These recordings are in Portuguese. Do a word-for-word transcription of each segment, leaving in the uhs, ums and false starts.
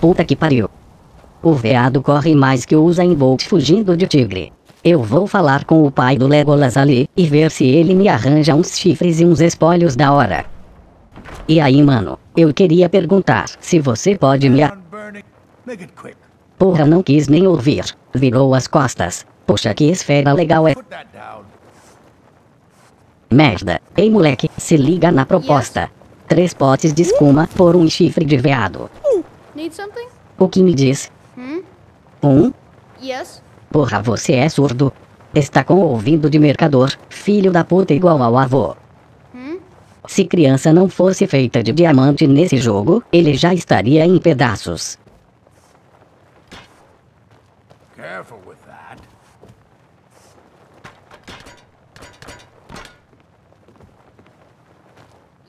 Puta que pariu. O veado corre mais que o Usain Bolt fugindo de tigre. Eu vou falar com o pai do Legolas ali, e ver se ele me arranja uns chifres e uns espólios da hora. E aí, mano, eu queria perguntar se você pode me a... Porra, não quis nem ouvir. Virou as costas. Poxa, que esfera legal é... Merda. Ei, moleque, se liga na proposta. Três potes de espuma por um chifre de veado. O que me diz? Um? Porra, você é surdo. Está com ouvido de mercador, filho da puta, igual ao avô. Se criança não fosse feita de diamante nesse jogo, ele já estaria em pedaços. Careful with that.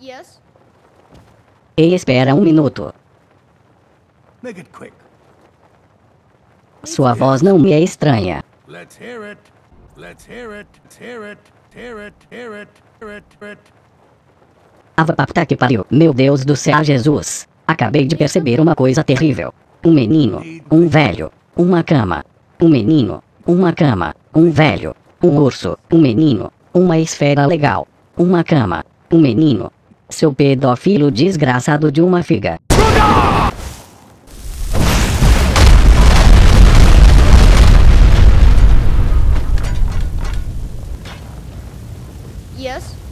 Yes. E espera um minuto. Make it quick. Sua voz não me é estranha. Let's hear it. Let's hear it. Hear it. Hear it. Hear it. Hear it. Hear it. Puta que pariu, meu Deus do céu, Jesus. Acabei de perceber uma coisa terrível. Um menino, um velho, uma cama. Um menino, uma cama, um velho, um urso, um menino, uma esfera legal, uma cama, um menino. Seu pedófilo desgraçado de uma figa.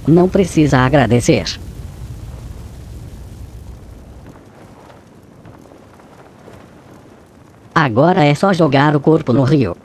Não precisa agradecer. Agora é só jogar o corpo no rio.